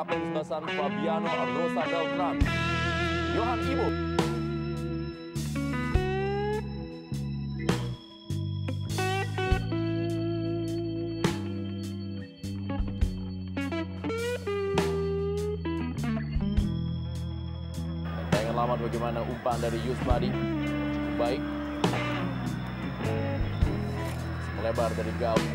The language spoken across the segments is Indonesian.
Kapten Sebastian Fabiano Rosa del Tram, Johan Ibo. Tangan lama bagaimana umpan dari Yusmadi, cukup baik. Melebar dari gawang.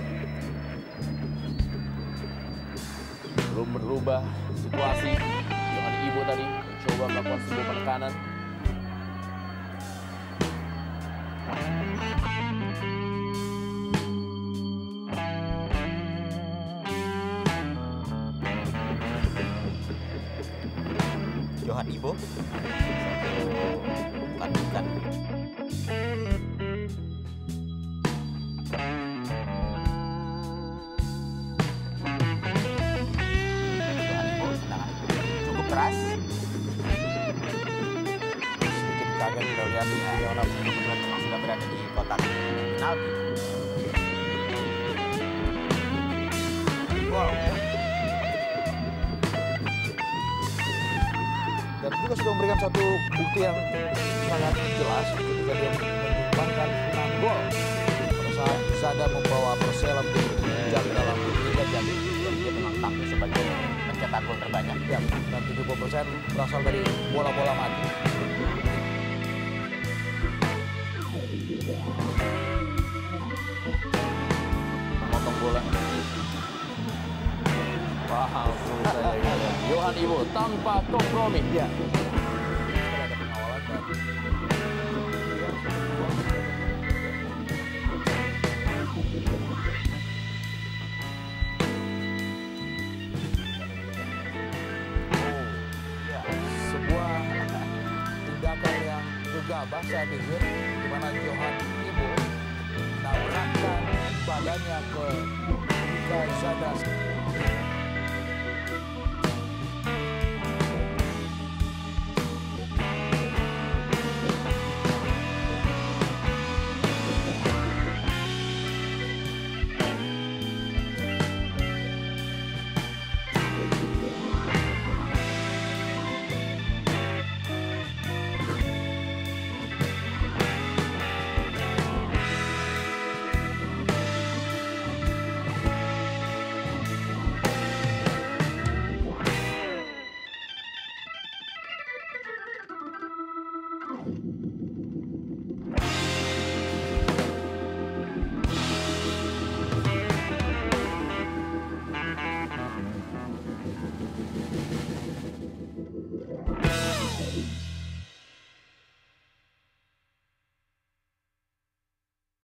Belum berubah situasi. Johan Ibo tadi mencoba melakukan sebuah penekanan. Johan Ibo bukan. Sudah berada di kotak penalti. Wow. Dan juga sudah memberikan satu bukti yang sangat jelas ketika dia menyumbangkan 6 gol pada saat Zidane membawa Persela menjadi dalam Liga Champions. Dia memang tampil sebagai pencetak gol terbanyak. Ya, dan 70% berasal dari bola-bola mati. Memotong bola. Wah, susah ya. Johan Ibo tanpa kompromi. Ya. Ada pengawalan dan sebuah tindakan yang gegabah saya pikir, di mana Johan Ibo menabrakkan badannya ke Zidane.